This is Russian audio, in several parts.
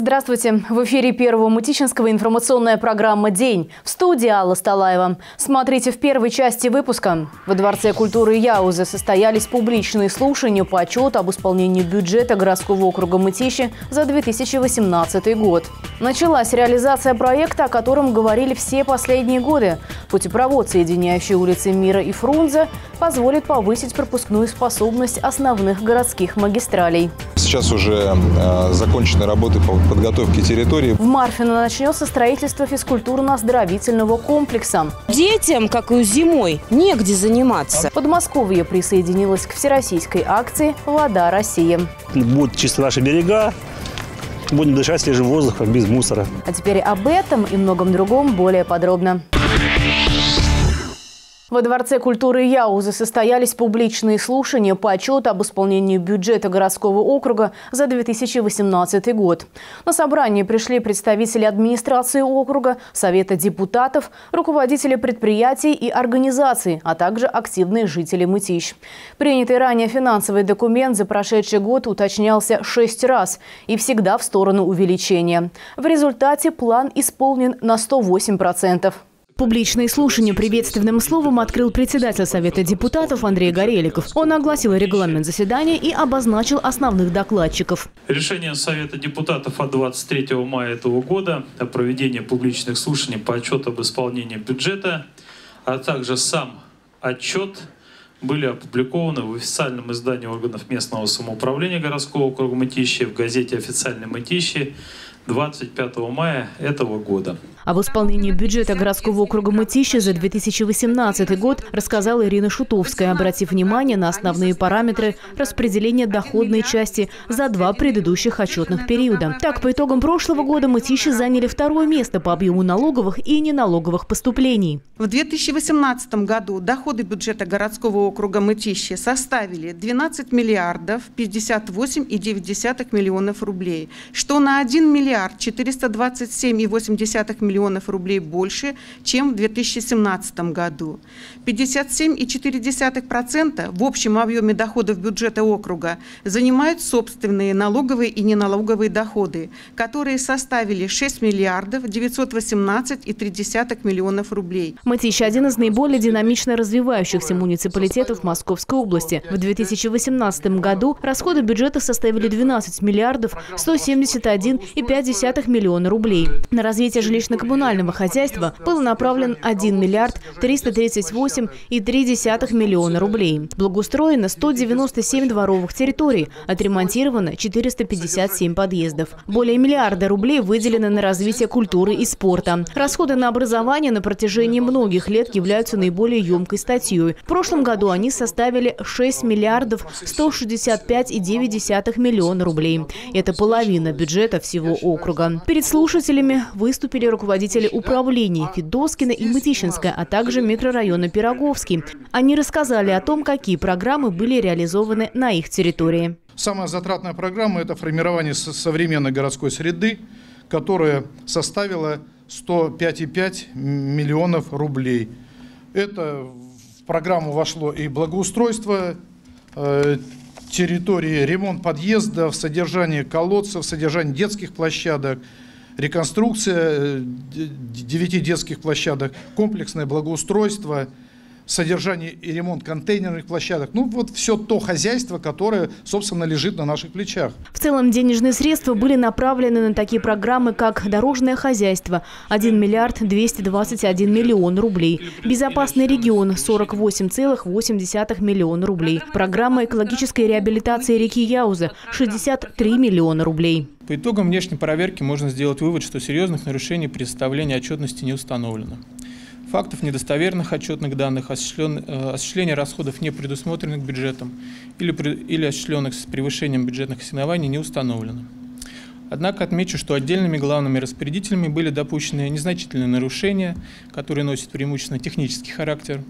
Здравствуйте! В эфире Первого Мытищинского информационная программа «День». В студии Алла Сталаева. Смотрите в первой части выпуска. Во Дворце культуры Яузы состоялись публичные слушания по отчету об исполнении бюджета городского округа Мытищи за 2018 год. Началась реализация проекта, о котором говорили все последние годы. Путепровод, соединяющий улицы Мира и Фрунзе, позволит повысить пропускную способность основных городских магистралей. Сейчас уже закончены работы по подготовке территории. В Марфино начнется строительство физкультурно-оздоровительного комплекса. Детям, как и зимой, негде заниматься. Подмосковье присоединилось к всероссийской акции «Вода России». Будут чисты наши берега, будем дышать свежим воздухом, без мусора. А теперь об этом и многом другом более подробно. Во Дворце культуры Яузы состоялись публичные слушания по отчету об исполнении бюджета городского округа за 2018 год. На собрание пришли представители администрации округа, совета депутатов, руководители предприятий и организаций, а также активные жители Мытищ. Принятый ранее финансовый документ за прошедший год уточнялся 6 раз и всегда в сторону увеличения. В результате план исполнен на 108%. Публичные слушания приветственным словом открыл председатель Совета депутатов Андрей Гореликов. Он огласил регламент заседания и обозначил основных докладчиков. Решение Совета депутатов от 23 мая этого года о проведении публичных слушаний по отчету об исполнении бюджета, а также сам отчет были опубликованы в официальном издании органов местного самоуправления городского округа Мытищи, в газете «Официальный Мытищи» 25 мая этого года. Об исполнении бюджета городского округа Мытищи за 2018 год рассказала Ирина Шутовская, обратив внимание на основные параметры распределения доходной части за 2 предыдущих отчетных периода. Так, по итогам прошлого года Мытищи заняли 2-е место по объему налоговых и неналоговых поступлений. В 2018 году доходы бюджета городского округа Мытищи составили 12 миллиардов 58,9 миллионов рублей, что на 1 миллиард 427,8 миллионов рублей больше, чем в 2017 году. 57,4% в общем объеме доходов бюджета округа занимают собственные налоговые и неналоговые доходы, которые составили 6 миллиардов 918,3 миллионов рублей. Мытищи – один из наиболее динамично развивающихся муниципалитетов Московской области. В 2018 году расходы бюджета составили 12 миллиардов 171,5 миллиона рублей. На развитие жилищно-коммунального хозяйства был направлен 1 миллиард 338,3 миллиона рублей. Благоустроено 197 дворовых территорий, отремонтировано 457 подъездов. Более миллиарда рублей выделено на развитие культуры и спорта. Расходы на образование на протяжении многих лет являются наиболее емкой статьей. В прошлом году они составили 6 миллиардов 165,9 миллиона рублей. Это половина бюджета всего округа. Перед слушателями выступили руководители управлений Федоскина и Мытищинска, а также микрорайона Пироговский. Они рассказали о том, какие программы были реализованы на их территории. Самая затратная программа – это формирование современной городской среды, которая составила 105,5 миллионов рублей. Это в программу вошло и благоустройство территории, ремонт подъездов, содержание колодцев, содержание детских площадок, реконструкция 9 детских площадок, комплексное благоустройство, содержание и ремонт контейнерных площадок. Ну вот все то хозяйство, которое, собственно, лежит на наших плечах. В целом денежные средства были направлены на такие программы, как дорожное хозяйство – 1 миллиард 221 миллион рублей, безопасный регион – 48,8 миллиона рублей, программа экологической реабилитации реки Яуза – 63 миллиона рублей. По итогам внешней проверки можно сделать вывод, что серьезных нарушений при составлении отчетности не установлено. Фактов недостоверных отчетных данных, осуществления расходов, не предусмотренных бюджетом или осуществленных с превышением бюджетных ассигнований, не установлено. Однако отмечу, что отдельными главными распорядителями были допущены незначительные нарушения, которые носят преимущественно технический характер.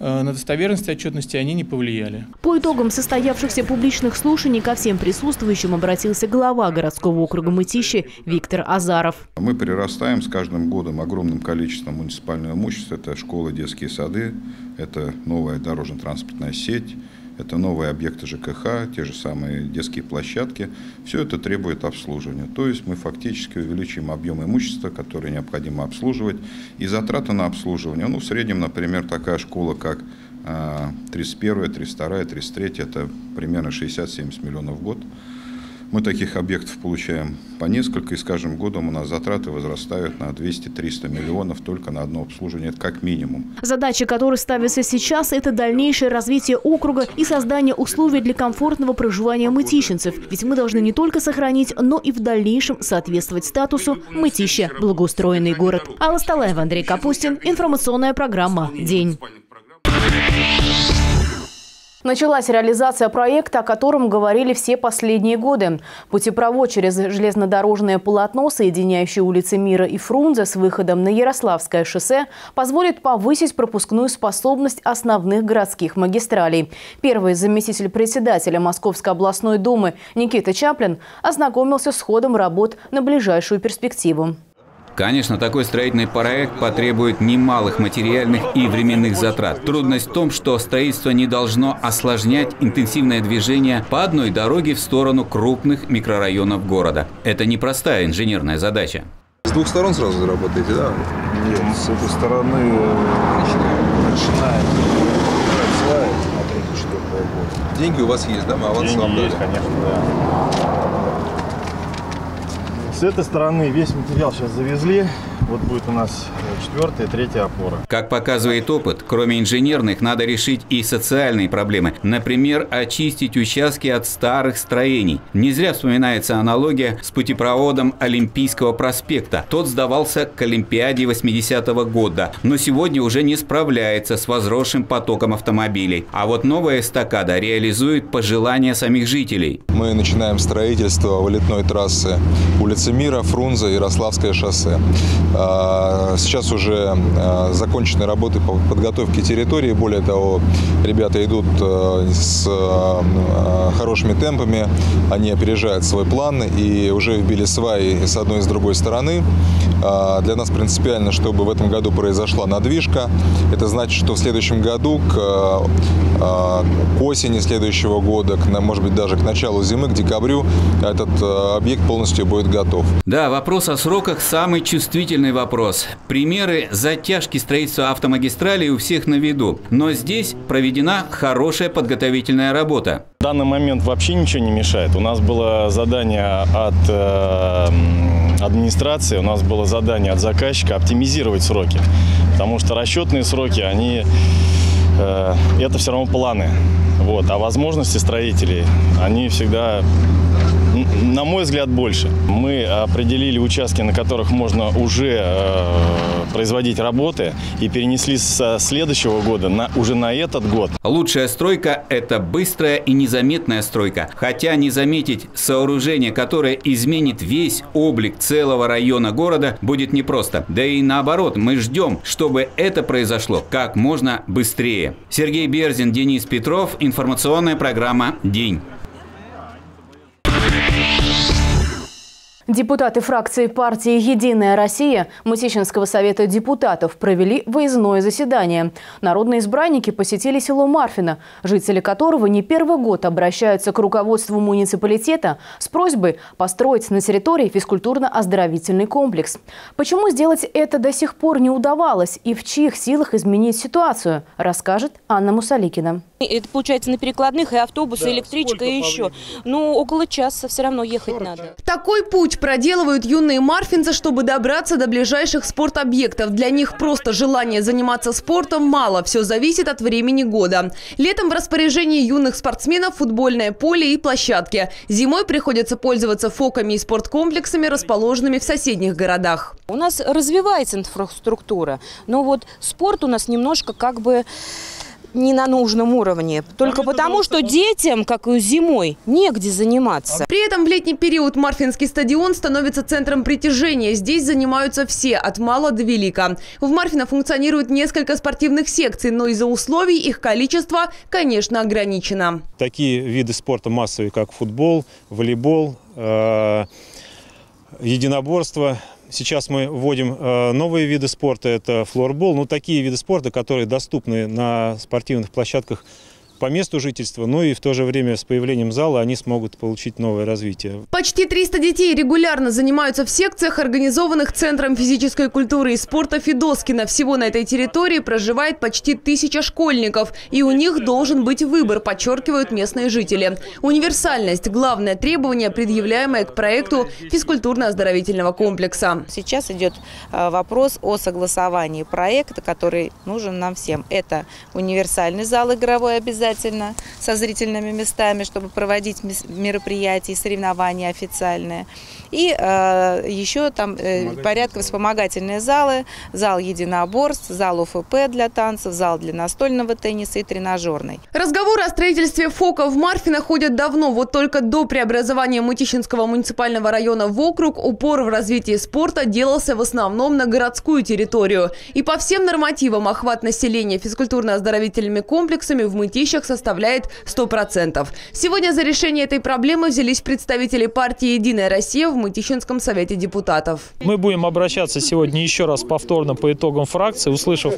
На достоверность отчетности они не повлияли. По итогам состоявшихся публичных слушаний ко всем присутствующим обратился глава городского округа Мытищи Виктор Азаров. Мы прирастаем с каждым годом огромным количеством муниципального имущества. Это школы, детские сады, это новая дорожно-транспортная сеть, Это новые объекты ЖКХ, те же самые детские площадки. Все это требует обслуживания. То есть мы фактически увеличим объем имущества, которое необходимо обслуживать. И затраты на обслуживание, ну, в среднем, например, такая школа, как 31, 32, 33, это примерно 60-70 миллионов в год. Мы таких объектов получаем по несколько, и с каждым годом у нас затраты возрастают на 200-300 миллионов только на одно обслуживание, это как минимум. Задачи, которые ставятся сейчас, это дальнейшее развитие округа и создание условий для комфортного проживания мытищинцев. Ведь мы должны не только сохранить, но и в дальнейшем соответствовать статусу Мытища – благоустроенный город. Алла Сталаева, Андрей Капустин, информационная программа «День». Началась реализация проекта, о котором говорили все последние годы. Путепровод через железнодорожное полотно, соединяющее улицы Мира и Фрунзе с выходом на Ярославское шоссе, позволит повысить пропускную способность основных городских магистралей. Первый заместитель председателя Московской областной думы Никита Чаплин ознакомился с ходом работ на ближайшую перспективу. Конечно, такой строительный проект потребует немалых материальных и временных затрат. Трудность в том, что строительство не должно осложнять интенсивное движение по одной дороге в сторону крупных микрорайонов города. Это непростая инженерная задача. С двух сторон сразу заработаете, да? Нет, с этой стороны начинает. Деньги у вас есть, да? Мы аванс вам дали. Есть, конечно, да. С этой стороны весь материал сейчас завезли. Вот будет у нас четвертая, третья опора. Как показывает опыт, кроме инженерных, надо решить и социальные проблемы. Например, очистить участки от старых строений. Не зря вспоминается аналогия с путепроводом Олимпийского проспекта. Тот сдавался к Олимпиаде 80-го года, но сегодня уже не справляется с возросшим потоком автомобилей. А вот новая эстакада реализует пожелания самих жителей. Мы начинаем строительство вылетной трассы улицы Мира, Фрунзе, Ярославское шоссе. Сейчас уже закончены работы по подготовке территории. Более того, ребята идут с хорошими темпами, они опережают свой план и уже вбили сваи с одной и с другой стороны. Для нас принципиально, чтобы в этом году произошла надвижка. Это значит, что в следующем году, к осени следующего года, может быть, даже к началу зимы, к декабрю, этот объект полностью будет готов. Да, вопрос о сроках самый чувствительный вопрос. Примеры затяжки строительства автомагистралей у всех на виду. Но здесь проведена хорошая подготовительная работа. В данный момент вообще ничего не мешает. У нас было задание от администрации, у нас было задание от заказчика оптимизировать сроки. Потому что расчетные сроки, они... это все равно планы. Вот. А возможности строителей, они всегда... На мой взгляд, больше. Мы определили участки, на которых можно уже производить работы, и перенесли со следующего года уже на этот год. Лучшая стройка – это быстрая и незаметная стройка. Хотя не заметить сооружение, которое изменит весь облик целого района города, будет непросто. Да и наоборот, мы ждем, чтобы это произошло как можно быстрее. Сергей Берзин, Денис Петров, информационная программа «День». Депутаты фракции партии «Единая Россия» Мытищинского совета депутатов провели выездное заседание. Народные избранники посетили село Марфино, жители которого не первый год обращаются к руководству муниципалитета с просьбой построить на территории физкультурно-оздоровительный комплекс. Почему сделать это до сих пор не удавалось и в чьих силах изменить ситуацию, расскажет Анна Мусаликина. Это получается на перекладных и автобусы, да, электричка и еще. Ну, около часа все равно ехать надо. Такой путь проделывают юные марфинцы, чтобы добраться до ближайших спортобъектов. Для них просто желание заниматься спортом мало. Все зависит от времени года. Летом в распоряжении юных спортсменов футбольное поле и площадки. Зимой приходится пользоваться фоками и спорткомплексами, расположенными в соседних городах. У нас развивается инфраструктура, но вот спорт у нас немножко как бы... не на нужном уровне. Только потому, что детям, как и зимой, негде заниматься. При этом в летний период Марфинский стадион становится центром притяжения. Здесь занимаются все, от мала до велика. В Марфино функционирует несколько спортивных секций, но из-за условий их количество, конечно, ограничено. Такие виды спорта массовые, как футбол, волейбол, единоборство. Сейчас мы вводим новые виды спорта, это флорбол, но такие виды спорта, которые доступны на спортивных площадках по месту жительства, но и в то же время с появлением зала они смогут получить новое развитие. Почти 300 детей регулярно занимаются в секциях, организованных Центром физической культуры и спорта Федоскина. Всего на этой территории проживает почти 1000 школьников, и у них должен быть выбор, подчеркивают местные жители. Универсальность – главное требование, предъявляемое к проекту физкультурно-оздоровительного комплекса. Сейчас идет вопрос о согласовании проекта, который нужен нам всем. Это универсальный зал игровой обязательно, со зрительными местами, чтобы проводить мероприятия и соревнования официальные. И еще там порядка вспомогательные залы, зал единоборств, зал ОФП для танцев, зал для настольного тенниса и тренажерный. Разговоры о строительстве ФОКа в Марфино ходят давно. Вот только до преобразования Мытищинского муниципального района в округ упор в развитии спорта делался в основном на городскую территорию. И по всем нормативам охват населения физкультурно-оздоровительными комплексами в Мытищах составляет 100%. Сегодня за решение этой проблемы взялись представители партии «Единая Россия» в Мытищинском совете депутатов. Мы будем обращаться сегодня еще раз повторно по итогам фракции, услышав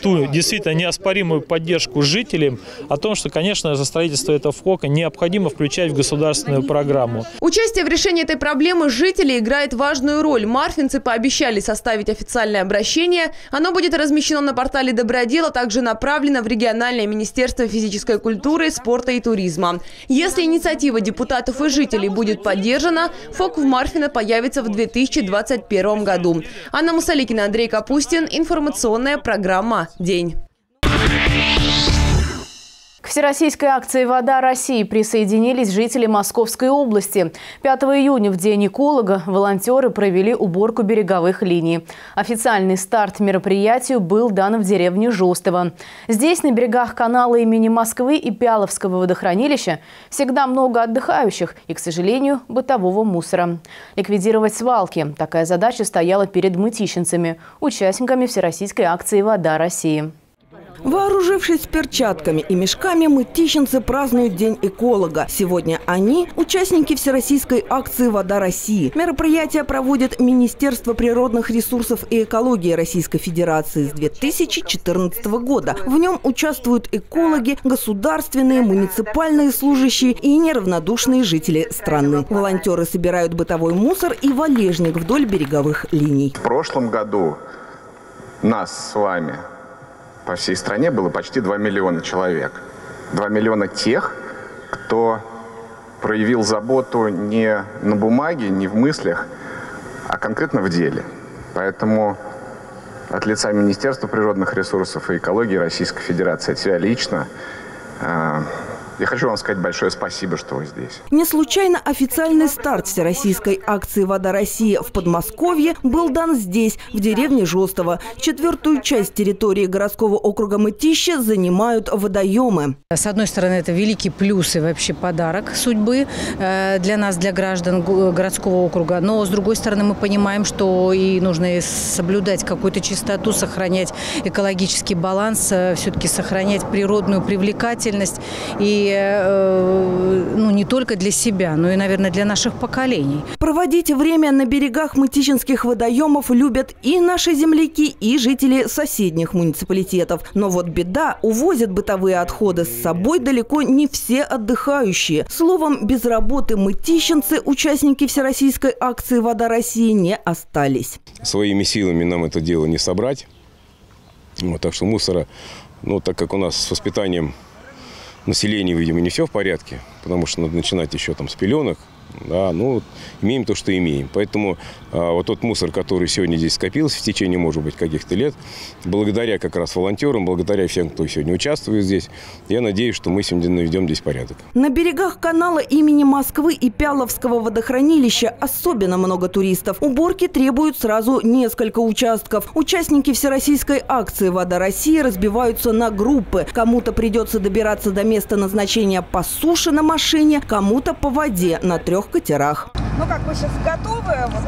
ту действительно неоспоримую поддержку жителям о том, что, конечно, за строительство этого ФОКа необходимо включать в государственную программу. Участие в решении этой проблемы жителей играет важную роль. Марфинцы пообещали составить официальное обращение. Оно будет размещено на портале «Добродел», а также направлено в региональное министерство физической культуры, спорта и туризма. Если инициатива депутатов и жителей будет поддержана, ФОК в Марфино появится в 2021 году. Анна Мусаликина, Андрей Капустин. Информационная программа «День». К всероссийской акции «Вода России» присоединились жители Московской области. 5 июня, в День эколога, волонтеры провели уборку береговых линий. Официальный старт мероприятию был дан в деревне Жостово. Здесь, на берегах канала имени Москвы и Пяловского водохранилища, всегда много отдыхающих и, к сожалению, бытового мусора. Ликвидировать свалки – такая задача стояла перед мытищинцами, участниками всероссийской акции «Вода России». Вооружившись перчатками и мешками, мытищинцы празднуют День эколога. Сегодня они – участники всероссийской акции «Вода России». Мероприятие проводит Министерство природных ресурсов и экологии Российской Федерации с 2014 года. В нем участвуют экологи, государственные, муниципальные служащие и неравнодушные жители страны. Волонтеры собирают бытовой мусор и валежник вдоль береговых линий. В прошлом году нас с вами по всей стране было почти 2 миллиона человек. 2 миллиона тех, кто проявил заботу не на бумаге, не в мыслях, а конкретно в деле. Поэтому от лица Министерства природных ресурсов и экологии Российской Федерации, от себя лично, я хочу вам сказать большое спасибо, что вы здесь. Не случайно официальный старт всероссийской акции «Вода России» в Подмосковье был дан здесь, в деревне Жостово. Четвертую часть территории городского округа Мытищи занимают водоемы. С одной стороны, это великий плюс и вообще подарок судьбы для нас, для граждан городского округа. Но с другой стороны, мы понимаем, что и нужно соблюдать какую-то чистоту, сохранять экологический баланс, все-таки сохранять природную привлекательность и не только для себя, но и, наверное, для наших поколений. Проводить время на берегах мытищинских водоемов любят и наши земляки, и жители соседних муниципалитетов. Но вот беда, увозят бытовые отходы с собой далеко не все отдыхающие. Словом, без работы мытищинцы, участники всероссийской акции «Вода России», не остались. Своими силами нам это дело не собрать. Вот, так что мусора, так как у нас с воспитанием населению, видимо, не все в порядке, потому что надо начинать еще там с пеленок. Да, имеем то, что имеем. Поэтому вот тот мусор, который сегодня здесь скопился в течение, может быть, каких-то лет, благодаря как раз волонтерам, благодаря всем, кто сегодня участвует здесь, я надеюсь, что мы сегодня наведем здесь порядок. На берегах канала имени Москвы и Пяловского водохранилища особенно много туристов. Уборки требуют сразу несколько участков. Участники всероссийской акции «Вода России» разбиваются на группы. Кому-то придется добираться до места назначения по суше на машине, кому-то по воде на трех катерах. Вы сейчас готовы?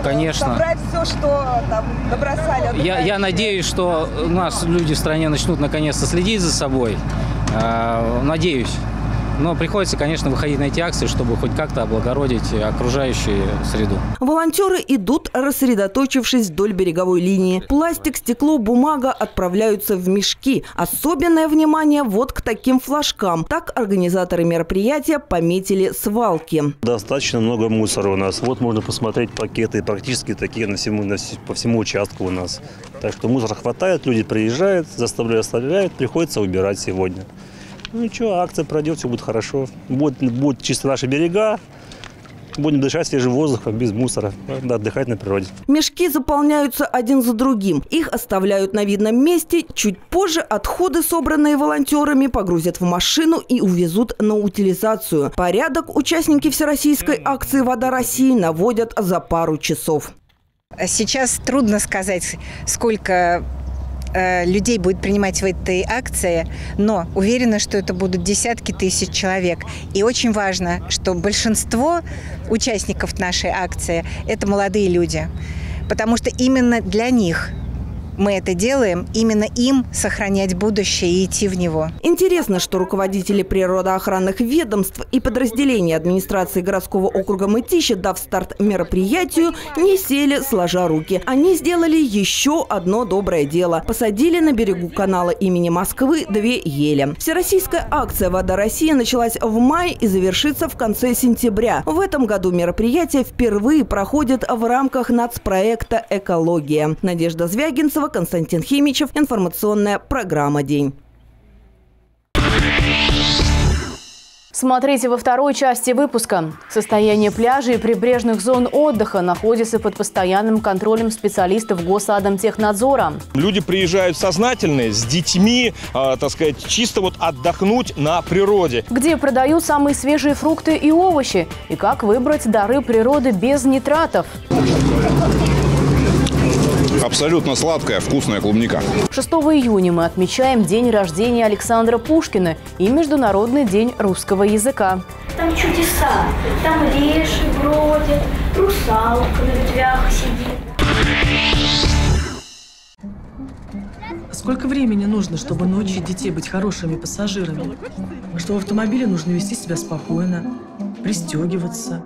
Конечно. Собрать все, что там набросали? Я надеюсь, что у нас люди в стране начнут наконец-то следить за собой. Надеюсь. Но приходится, конечно, выходить на эти акции, чтобы хоть как-то облагородить окружающую среду. Волонтеры идут, рассредоточившись вдоль береговой линии. Пластик, стекло, бумага отправляются в мешки. Особенное внимание вот к таким флажкам. Так организаторы мероприятия пометили свалки. Достаточно много мусора у нас. Вот можно посмотреть пакеты, практически такие по всему участку у нас. Так что мусора хватает, люди приезжают, заставляют, оставляют, приходится убирать сегодня. Ну ничего, акция пройдет, все будет хорошо. Будут чисто наши берега. Будем дышать свежим воздухом, без мусора, надо отдыхать на природе. Мешки заполняются один за другим. Их оставляют на видном месте. Чуть позже отходы, собранные волонтерами, погрузят в машину и увезут на утилизацию. Порядок участники всероссийской акции «Вода России» наводят за пару часов. Сейчас трудно сказать, сколько людей будет принимать в этой акции, но уверена, что это будут десятки тысяч человек. И очень важно, что большинство участников нашей акции – это молодые люди, потому что именно для них мы это делаем, именно им сохранять будущее и идти в него. Интересно, что руководители природоохранных ведомств и подразделений администрации городского округа Мытищи, дав старт мероприятию, не сели сложа руки. Они сделали еще одно доброе дело. Посадили на берегу канала имени Москвы 2 ели. Всероссийская акция «Вода России» началась в мае и завершится в конце сентября. В этом году мероприятие впервые проходит в рамках нацпроекта «Экология». Надежда Звягинцева, Константин Химичев. Информационная программа «День». Смотрите во второй части выпуска. Состояние пляжей и прибрежных зон отдыха находится под постоянным контролем специалистов Госадмтехнадзора. Люди приезжают сознательные, с детьми, так сказать, чисто вот отдохнуть на природе. Где продают самые свежие фрукты и овощи. И как выбрать дары природы без нитратов. Абсолютно сладкая, вкусная клубника. 6 июня мы отмечаем день рождения Александра Пушкина и Международный день русского языка. Там чудеса. Там леши бродят, русалка на ветвях сидит. Сколько времени нужно, чтобы научить детей быть хорошими пассажирами? Что в автомобиле нужно вести себя спокойно, пристегиваться.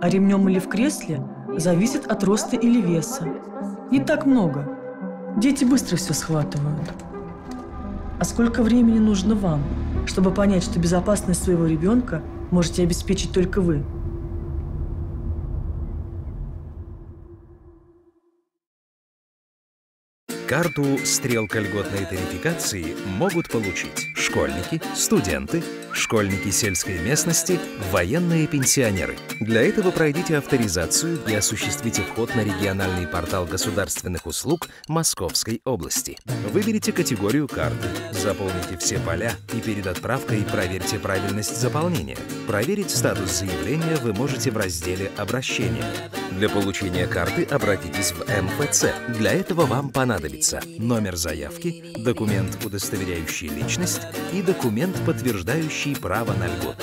А ремнем или в кресле зависит от роста или веса. Не так много. Дети быстро все схватывают. А сколько времени нужно вам, чтобы понять, что безопасность своего ребенка можете обеспечить только вы? Карту «Стрелка льготной тарификации» могут получить школьники, студенты, школьники сельской местности, военные пенсионеры. Для этого пройдите авторизацию и осуществите вход на региональный портал государственных услуг Московской области. Выберите категорию карты, заполните все поля и перед отправкой проверьте правильность заполнения. Проверить статус заявления вы можете в разделе «Обращение». Для получения карты обратитесь в МФЦ. Для этого вам понадобится номер заявки, документ, удостоверяющий личность, и документ, подтверждающий право на льготу.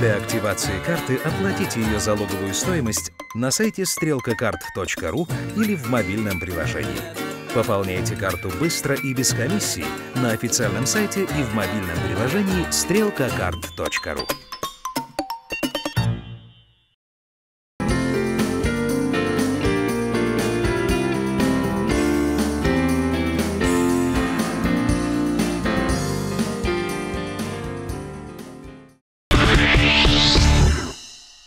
Для активации карты оплатите ее залоговую стоимость на сайте стрелкакарт.ру или в мобильном приложении. Пополняйте карту быстро и без комиссии на официальном сайте и в мобильном приложении стрелкакарт.ру.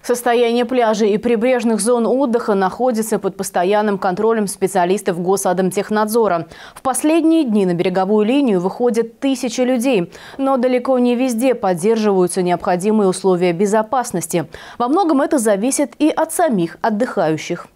Состояние пляжей и прибрежных зон отдыха находится под постоянным контролем специалистов Госадмтехнадзора. В последние дни на береговую линию выходят тысячи людей. Но далеко не везде поддерживаются необходимые условия безопасности. Во многом это зависит и от самих отдыхающих.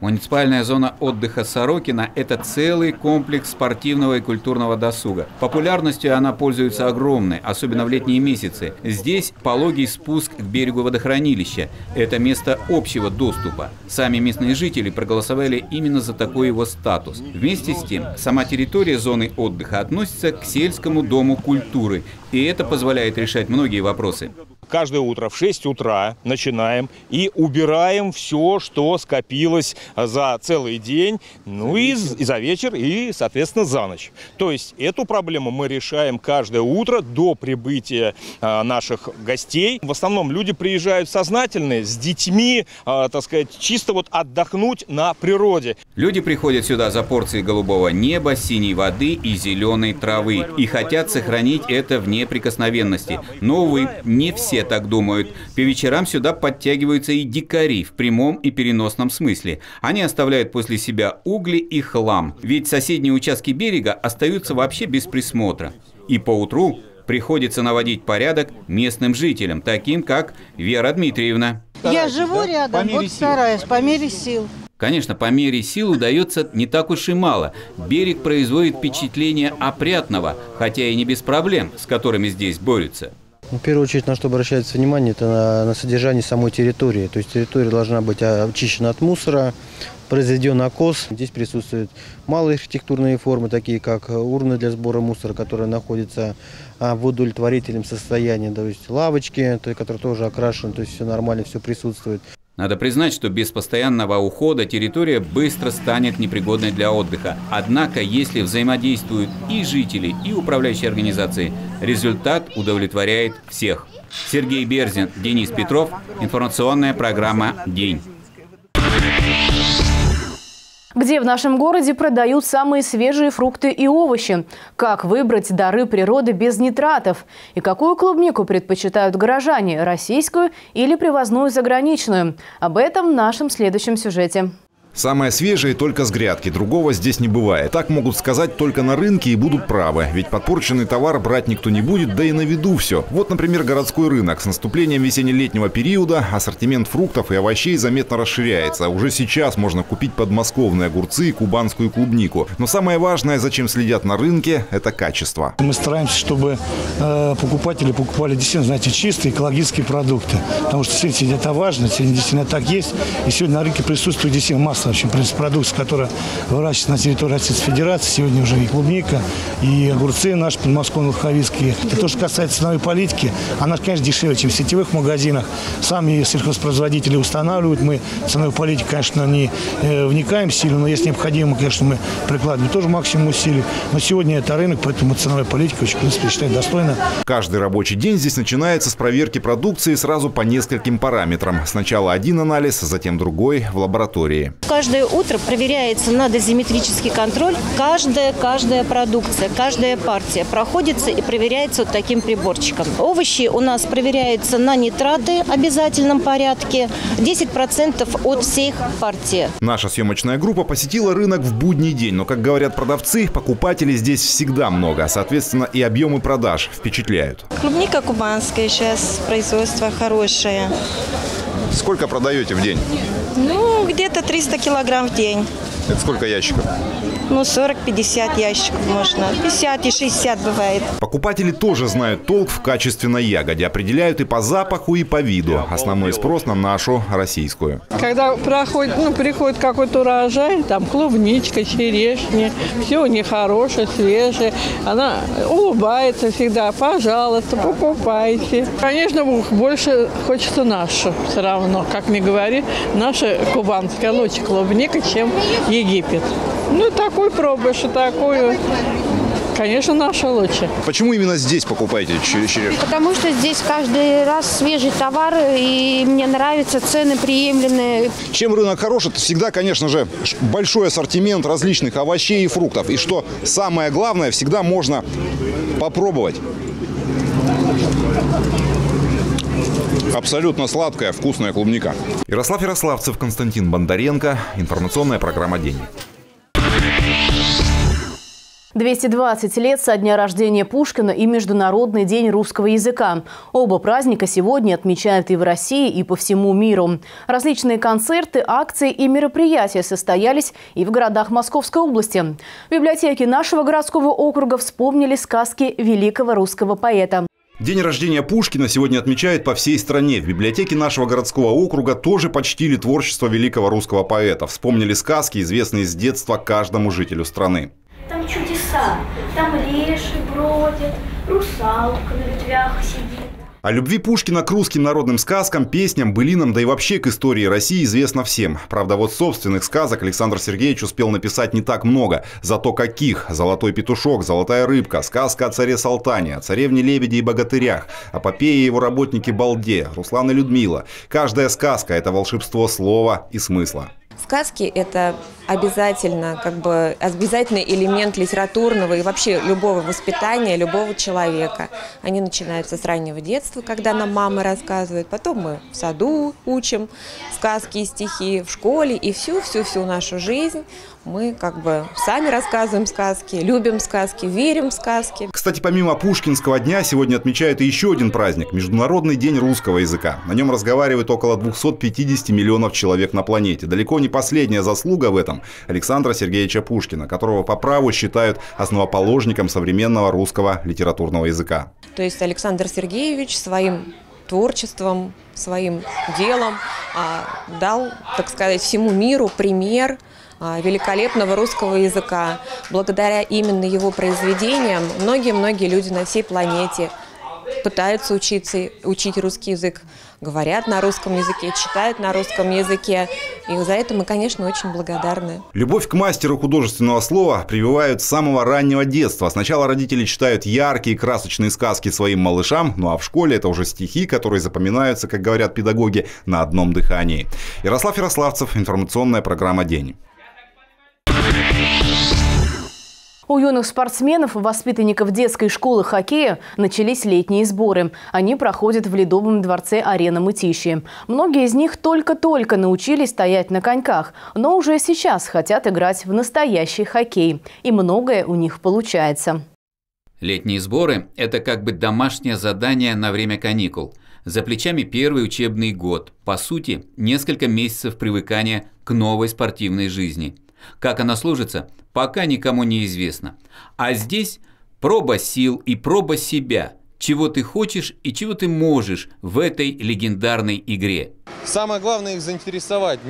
Муниципальная зона отдыха Сорокина – это целый комплекс спортивного и культурного досуга. Популярностью она пользуется огромной, особенно в летние месяцы. Здесь пологий спуск к берегу водохранилища. Это место общего доступа. Сами местные жители проголосовали именно за такой его статус. Вместе с тем, сама территория зоны отдыха относится к сельскому дому культуры. И это позволяет решать многие вопросы. каждое утро в 6 утра начинаем и убираем все, что скопилось за целый день, ну и за вечер, и, соответственно, за ночь. То есть эту проблему мы решаем каждое утро до прибытия наших гостей. В основном люди приезжают сознательные, с детьми, так сказать, чисто вот отдохнуть на природе. Люди приходят сюда за порцией голубого неба, синей воды и зеленой травы и хотят сохранить это в неприкосновенности. Но, увы, не все так думают. По вечерам сюда подтягиваются и дикари в прямом и переносном смысле. Они оставляют после себя угли и хлам, ведь соседние участки берега остаются вообще без присмотра. И поутру приходится наводить порядок местным жителям, таким как Вера Дмитриевна. Я живу рядом, вот стараюсь, по мере сил. Конечно, по мере сил удается не так уж и мало. Берег производит впечатление опрятного, хотя и не без проблем, с которыми здесь борются. В первую очередь, на что обращается внимание, это на содержание самой территории. То есть территория должна быть очищена от мусора, произведен окос. Здесь присутствуют малые архитектурные формы, такие как урны для сбора мусора, которые находятся в удовлетворительном состоянии, то есть лавочки, которые тоже окрашены, то есть все нормально, все присутствует. Надо признать, что без постоянного ухода территория быстро станет непригодной для отдыха. Однако, если взаимодействуют и жители, и управляющие организации, результат удовлетворяет всех. Сергей Берзин, Денис Петров. Информационная программа «День». Где в нашем городе продают самые свежие фрукты и овощи? Как выбрать дары природы без нитратов? И какую клубнику предпочитают горожане – российскую или привозную заграничную? Об этом в нашем следующем сюжете. Самое свежее только с грядки, другого здесь не бывает. Так могут сказать только на рынке и будут правы. Ведь подпорченный товар брать никто не будет, да и на виду все. Вот, например, городской рынок. С наступлением весенне-летнего периода ассортимент фруктов и овощей заметно расширяется. Уже сейчас можно купить подмосковные огурцы и кубанскую клубнику. Но самое важное, зачем следят на рынке, это качество. Мы стараемся, чтобы покупатели покупали действительно, знаете, чистые экологические продукты. Потому что сегодня это важно, сегодня действительно так есть. И сегодня на рынке присутствует действительно масса. Вообще, продукция, которая выращивается на территории Российской Федерации. Сегодня уже и клубника, и огурцы наши подмосковно-луховицкие. И то, что касается ценовой политики, она, конечно, дешевле, чем в сетевых магазинах. Сами сельхозпроизводители устанавливают. Мы ценовую политику, конечно, не вникаем сильно, но если необходимо, конечно, мы прикладываем тоже максимум усилий. Но сегодня это рынок, поэтому ценовая политика очень, в принципе, считаю, достойна. Каждый рабочий день здесь начинается с проверки продукции сразу по нескольким параметрам. Сначала один анализ, затем другой в лаборатории. Каждое утро проверяется на дозиметрический контроль. Каждая продукция, каждая партия проходится и проверяется вот таким приборчиком. Овощи у нас проверяются на нитраты в обязательном порядке. 10% от всех партий. Наша съемочная группа посетила рынок в будний день. Но, как говорят продавцы, покупателей здесь всегда много. Соответственно, и объемы продаж впечатляют. Клубника кубанская сейчас, производство хорошее. Сколько продаете в день? Ну, где-то 300 килограмм в день. Это сколько ящиков? Ну, 40-50 ящиков можно. 50 и 60 бывает. Покупатели тоже знают толк в качественной ягоде. Определяют и по запаху, и по виду. Основной спрос на нашу российскую. Когда приходит какой-то урожай, там клубничка, черешня, все у них хорошее, свежее. Она улыбается всегда. Пожалуйста, покупайте. Конечно, больше хочется нашу все равно. Как ни говори, наша кубанская лучше клубника, чем Египет. Ну, такой пробуешь и такую. Конечно, наша лучше. Почему именно здесь покупаете черешню? Потому что здесь каждый раз свежий товар, и мне нравятся цены приемлемые. Чем рынок хорош, это всегда, конечно же, большой ассортимент различных овощей и фруктов. И что самое главное, всегда можно попробовать. Абсолютно сладкая, вкусная клубника. Ярослав Ярославцев, Константин Бондаренко. Информационная программа «День». 220 лет со дня рождения Пушкина и Международный день русского языка. Оба праздника сегодня отмечают и в России, и по всему миру. Различные концерты, акции и мероприятия состоялись и в городах Московской области. В библиотеке нашего городского округа вспомнили сказки великого русского поэта. День рождения Пушкина сегодня отмечают по всей стране. В библиотеке нашего городского округа тоже почтили творчество великого русского поэта. Вспомнили сказки, известные с детства каждому жителю страны. Там чудеса, там леший бродит, русалка на ветвях сидит. О любви Пушкина к русским народным сказкам, песням, былинам, да и вообще к истории России известно всем. Правда, вот собственных сказок Александр Сергеевич успел написать не так много. Зато каких! «Золотой петушок», «Золотая рыбка», сказка о царе Салтане, о царевне Лебеде и богатырях, эпопея и его работники-балде, Руслан и Людмила. Каждая сказка – это волшебство слова и смысла. Сказки – это обязательно, обязательный элемент литературного и вообще любого воспитания, любого человека. Они начинаются с раннего детства, когда нам мамы рассказывают. Потом мы в саду учим сказки и стихи, в школе. И всю нашу жизнь мы сами рассказываем сказки, любим сказки, верим в сказки. Кстати, помимо Пушкинского дня, сегодня отмечают и еще один праздник – Международный день русского языка. На нем разговаривает около 250 миллионов человек на планете. Далеко не последняя заслуга в этом Александра Сергеевича Пушкина, которого по праву считают основоположником современного русского литературного языка. То есть Александр Сергеевич своим творчеством, своим делом дал, так сказать, всему миру пример великолепного русского языка. Благодаря именно его произведениям многие люди на всей планете пытаются учить русский язык, говорят на русском языке, читают на русском языке. И за это мы, конечно, очень благодарны. Любовь к мастеру художественного слова прививают с самого раннего детства. Сначала родители читают яркие, красочные сказки своим малышам, ну а в школе это уже стихи, которые запоминаются, как говорят педагоги, на одном дыхании. Ярослав Ярославцев, информационная программа «День». У юных спортсменов, воспитанников детской школы хоккея, начались летние сборы. Они проходят в Ледовом дворце арены Мытищи. Многие из них только-только научились стоять на коньках, но уже сейчас хотят играть в настоящий хоккей. И многое у них получается. Летние сборы – это домашнее задание на время каникул. За плечами первый учебный год. По сути, несколько месяцев привыкания к новой спортивной жизни. Как она сложится, пока никому не известно. А здесь проба сил и проба себя. Чего ты хочешь и чего ты можешь в этой легендарной игре. Самое главное их заинтересовать.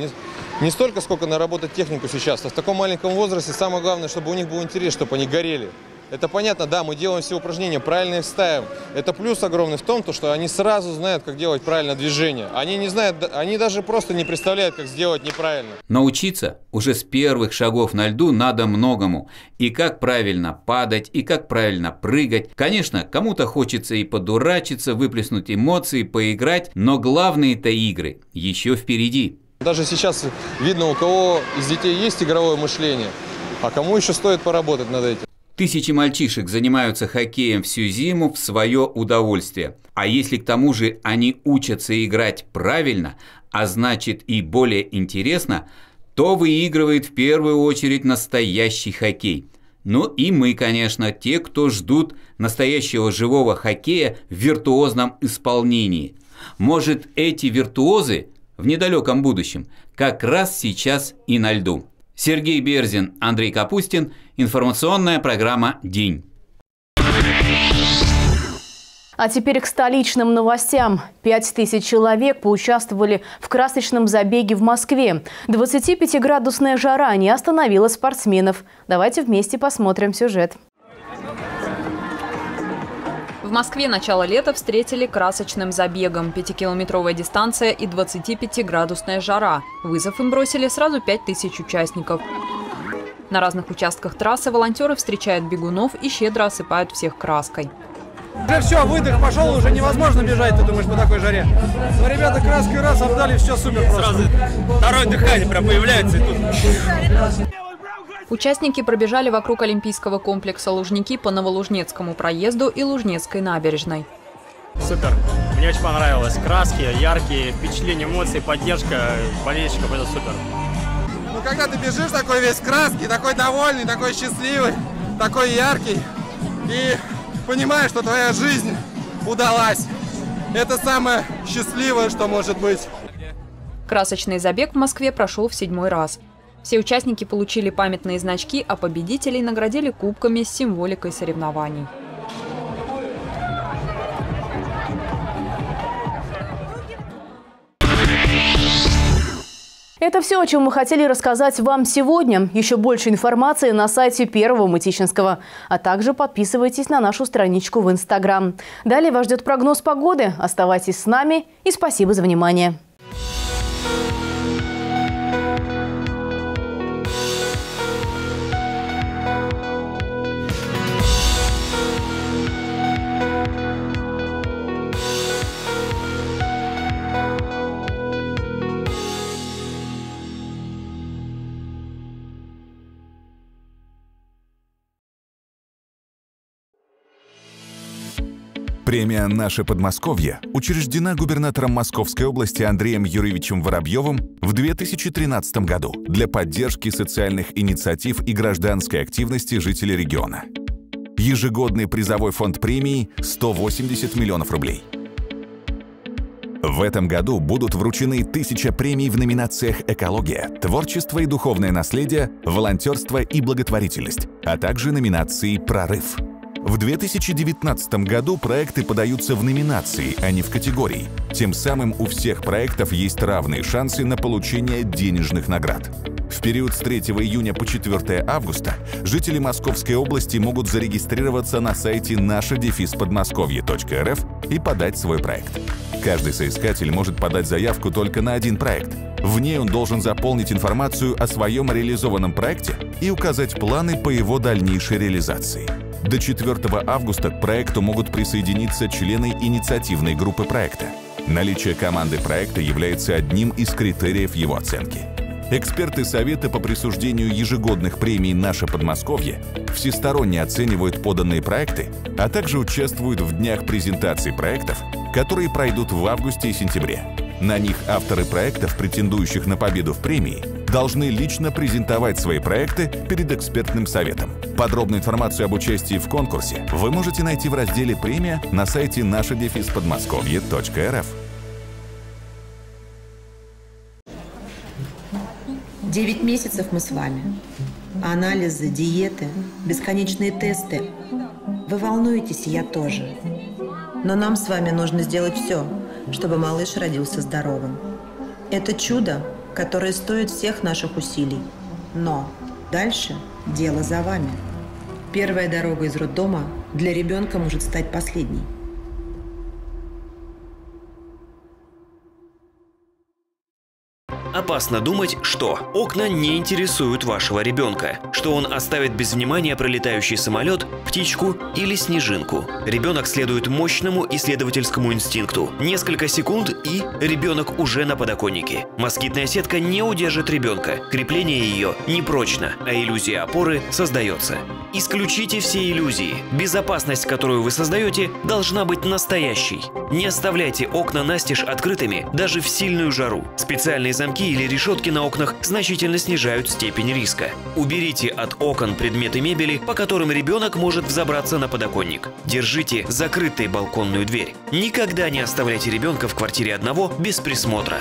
Не столько, сколько наработать технику сейчас. А в таком маленьком возрасте самое главное, чтобы у них был интерес, чтобы они горели. Это понятно, да, мы делаем все упражнения, правильно их ставим. Это плюс огромный в том, что они сразу знают, как делать правильное движение. Они не знают, они даже просто не представляют, как сделать неправильно. Научиться уже с первых шагов на льду надо многому. И как правильно падать, и как правильно прыгать. Конечно, кому-то хочется и подурачиться, выплеснуть эмоции, поиграть. Но главные-то игры еще впереди. Даже сейчас видно, у кого из детей есть игровое мышление, а кому еще стоит поработать над этим. Тысячи мальчишек занимаются хоккеем всю зиму в свое удовольствие. А если к тому же они учатся играть правильно, а значит и более интересно, то выигрывает в первую очередь настоящий хоккей. Ну и мы, конечно, те, кто ждут настоящего живого хоккея в виртуозном исполнении. Может, эти виртуозы в недалеком будущем как раз сейчас и на льду. Сергей Берзин, Андрей Капустин. Информационная программа «День». А теперь к столичным новостям. 5000 человек поучаствовали в красочном забеге в Москве. 25-градусная жара не остановила спортсменов. Давайте вместе посмотрим сюжет. В Москве начало лета встретили красочным забегом. 5-километровая дистанция и 25-градусная жара. Вызов им бросили сразу 5000 участников. На разных участках трассы волонтеры встречают бегунов и щедро осыпают всех краской. Да все, выдох пошел, уже невозможно бежать, ты думаешь, по такой жаре. Но ребята краской раз отдали, все супер просто. Сразу второе дыхание прям появляется и тут... Участники пробежали вокруг Олимпийского комплекса Лужники по Новолужнецкому проезду и Лужнецкой набережной. Супер! Мне очень понравилось. Краски, яркие впечатления, эмоции, поддержка болельщиков – это супер. Ну, когда ты бежишь такой весь краски, такой довольный, такой счастливый, такой яркий, и понимаешь, что твоя жизнь удалась. Это самое счастливое, что может быть. Красочный забег в Москве прошел в 7-й раз. Все участники получили памятные значки, а победителей наградили кубками с символикой соревнований. Это все, о чем мы хотели рассказать вам сегодня. Еще больше информации на сайте Первого Мытищинского. А также подписывайтесь на нашу страничку в Инстаграм. Далее вас ждет прогноз погоды. Оставайтесь с нами и спасибо за внимание. Премия «Наше Подмосковье» учреждена губернатором Московской области Андреем Юрьевичем Воробьевым в 2013 году для поддержки социальных инициатив и гражданской активности жителей региона. Ежегодный призовой фонд премии – 180 миллионов рублей. В этом году будут вручены 1000 премий в номинациях «Экология», «Творчество и духовное наследие», «Волонтерство и благотворительность», а также номинации «Прорыв». В 2019 году проекты подаются в номинации, а не в категории. Тем самым у всех проектов есть равные шансы на получение денежных наград. В период с 3 июня по 4 августа жители Московской области могут зарегистрироваться на сайте наше-подмосковье.рф и подать свой проект. Каждый соискатель может подать заявку только на один проект. В ней он должен заполнить информацию о своем реализованном проекте и указать планы по его дальнейшей реализации. До 4 августа к проекту могут присоединиться члены инициативной группы проекта. Наличие команды проекта является одним из критериев его оценки. Эксперты Совета по присуждению ежегодных премий «Наше Подмосковье» всесторонне оценивают поданные проекты, а также участвуют в днях презентаций проектов, которые пройдут в августе и сентябре. На них авторы проектов, претендующих на победу в премии, должны лично презентовать свои проекты перед экспертным советом. Подробную информацию об участии в конкурсе вы можете найти в разделе «Премия» на сайте наше-подмосковье.рф. 9 месяцев мы с вами. Анализы, диеты, бесконечные тесты. Вы волнуетесь, я тоже. Но нам с вами нужно сделать все, чтобы малыш родился здоровым. Это чудо, которое стоит всех наших усилий. Но дальше дело за вами. Первая дорога из роддома для ребенка может стать последней. Опасно думать, что окна не интересуют вашего ребенка, что он оставит без внимания пролетающий самолет, птичку или снежинку. Ребенок следует мощному исследовательскому инстинкту. Несколько секунд и ребенок уже на подоконнике. Москитная сетка не удержит ребенка, крепление ее непрочно, а иллюзия опоры создается. Исключите все иллюзии. Безопасность, которую вы создаете, должна быть настоящей. Не оставляйте окна настежь открытыми даже в сильную жару. Специальные замки или решетки на окнах значительно снижают степень риска. Уберите от окон предметы мебели, по которым ребенок может взобраться на подоконник. Держите закрытой балконную дверь. Никогда не оставляйте ребенка в квартире одного без присмотра.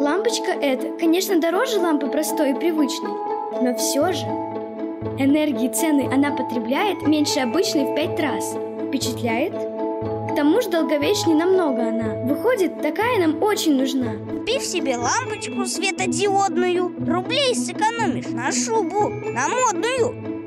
Лампочка эта, конечно, дороже лампы простой и привычной, но все же энергии и цены она потребляет меньше обычной в 5 раз. Впечатляет? К тому же долговечнее намного она. Выходит, такая нам очень нужна. Купив себе лампочку светодиодную, рублей сэкономишь на шубу, на модную.